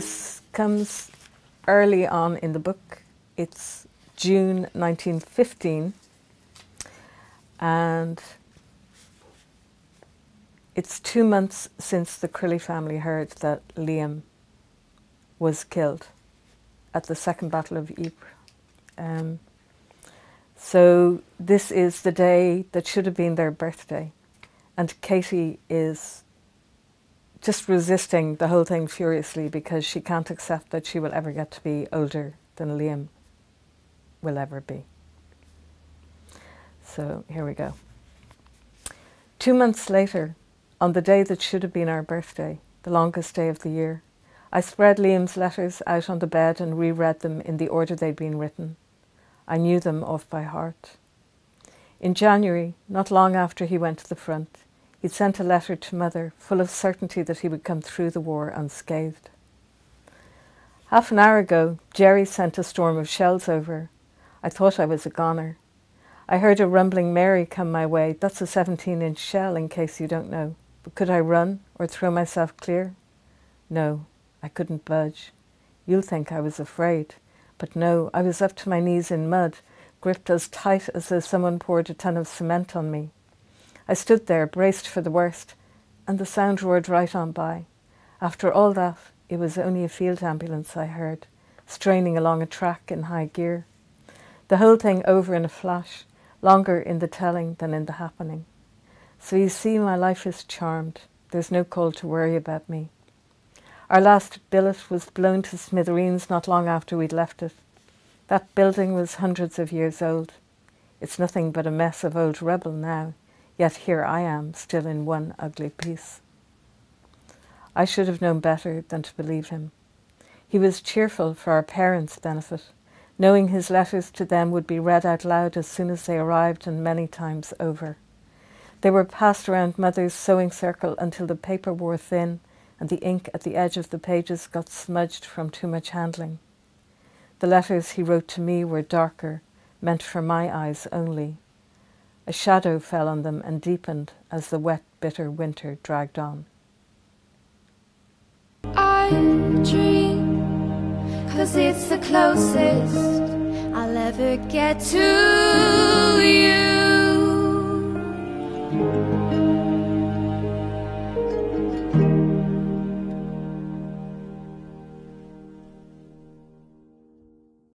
This comes early on in the book. It's June 1915, and it's 2 months since the Crilly family heard that Liam was killed at the Second Battle of Ypres. So this is the day that should have been their birthday, and Katie is just resisting the whole thing furiously because she can't accept that she will ever get to be older than Liam will ever be. So here we go. 2 months later, on the day that should have been our birthday, the longest day of the year, I spread Liam's letters out on the bed and reread them in the order they'd been written. I knew them off by heart. In January, not long after he went to the front, he'd sent a letter to Mother, full of certainty that he would come through the war unscathed. Half an hour ago, Jerry sent a storm of shells over. I thought I was a goner. I heard a rumbling Mary come my way. That's a 17-inch shell, in case you don't know. But could I run or throw myself clear? No, I couldn't budge. You'll think I was afraid. But no, I was up to my knees in mud, gripped as tight as though someone poured a ton of cement on me. I stood there, braced for the worst, and the sound roared right on by. After all that, it was only a field ambulance I heard, straining along a track in high gear. The whole thing over in a flash, longer in the telling than in the happening. So you see, my life is charmed. There's no call to worry about me. Our last billet was blown to smithereens not long after we'd left it. That building was hundreds of years old. It's nothing but a mess of old rubble now. Yet here I am, still in one ugly piece. I should have known better than to believe him. He was cheerful for our parents' benefit, knowing his letters to them would be read out loud as soon as they arrived and many times over. They were passed around Mother's sewing circle until the paper wore thin and the ink at the edge of the pages got smudged from too much handling. The letters he wrote to me were darker, meant for my eyes only. A shadow fell on them and deepened as the wet, bitter winter dragged on. I dream, 'cause it's the closest I'll ever get to you.